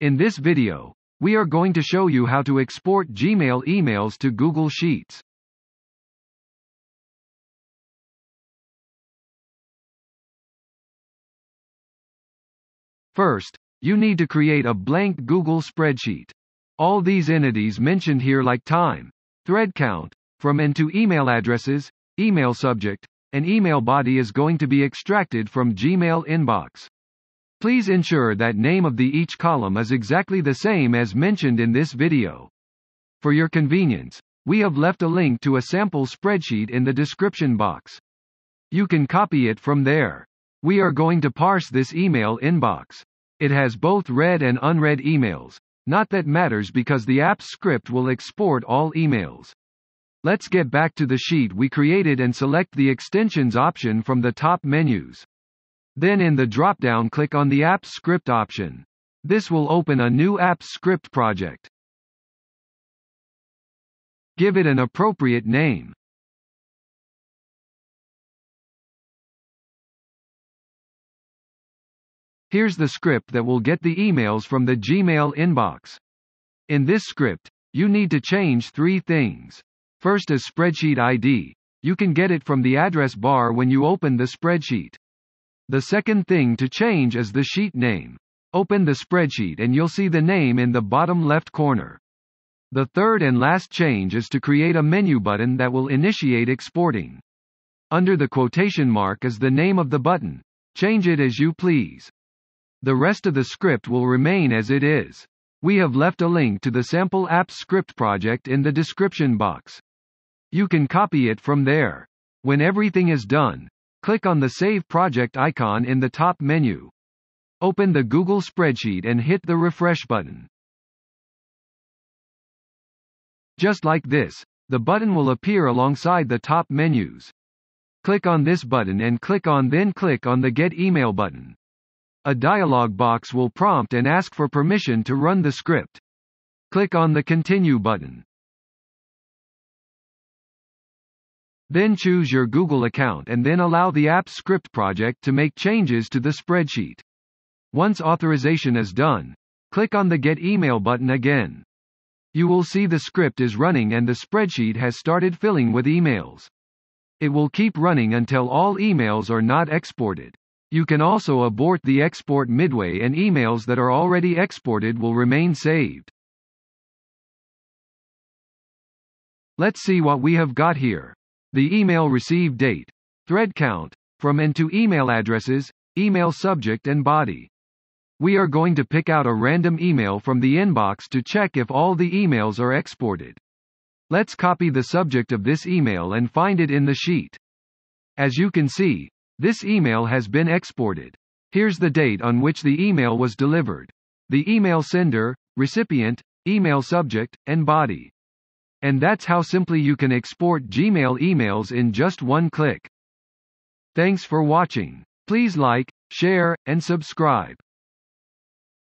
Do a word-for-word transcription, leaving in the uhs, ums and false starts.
In this video, we are going to show you how to export Gmail emails to Google Sheets. First, you need to create a blank Google spreadsheet. All these entities mentioned here, like time, thread count, from and to email addresses, email subject, and email body, is going to be extracted from Gmail inbox. Please ensure that name of the each column is exactly the same as mentioned in this video. For your convenience, we have left a link to a sample spreadsheet in the description box. You can copy it from there. We are going to parse this email inbox. It has both read and unread emails. Not that matters because the apps script will export all emails. Let's get back to the sheet we created and select the Extensions option from the top menus. Then in the drop-down, click on the Apps Script option. This will open a new Apps Script project. Give it an appropriate name. Here's the script that will get the emails from the Gmail inbox. In this script, you need to change three things. First is spreadsheet I D. You can get it from the address bar when you open the spreadsheet. The second thing to change is the sheet name. Open the spreadsheet and you'll see the name in the bottom left corner. The third and last change is to create a menu button that will initiate exporting. Under the quotation mark is the name of the button. Change it as you please. The rest of the script will remain as it is. We have left a link to the sample apps script project in the description box. You can copy it from there. When everything is done, click on the Save Project icon in the top menu. Open the Google Spreadsheet and hit the Refresh button. Just like this, the button will appear alongside the top menus. Click on this button and click on then click on the Get Email button. A dialog box will prompt and ask for permission to run the script. Click on the Continue button. Then choose your Google account and then allow the Apps Script project to make changes to the spreadsheet. Once authorization is done, click on the Get Email button again. You will see the script is running and the spreadsheet has started filling with emails. It will keep running until all emails are not exported. You can also abort the export midway and emails that are already exported will remain saved. Let's see what we have got here. The email received date, thread count, from and to email addresses, email subject and body. We are going to pick out a random email from the inbox to check if all the emails are exported. Let's copy the subject of this email and find it in the sheet. As you can see, this email has been exported. Here's the date on which the email was delivered, the email sender, recipient, email subject, and body. And that's how simply you can export Gmail emails in just one click. Thanks for watching. Please like, share, and subscribe.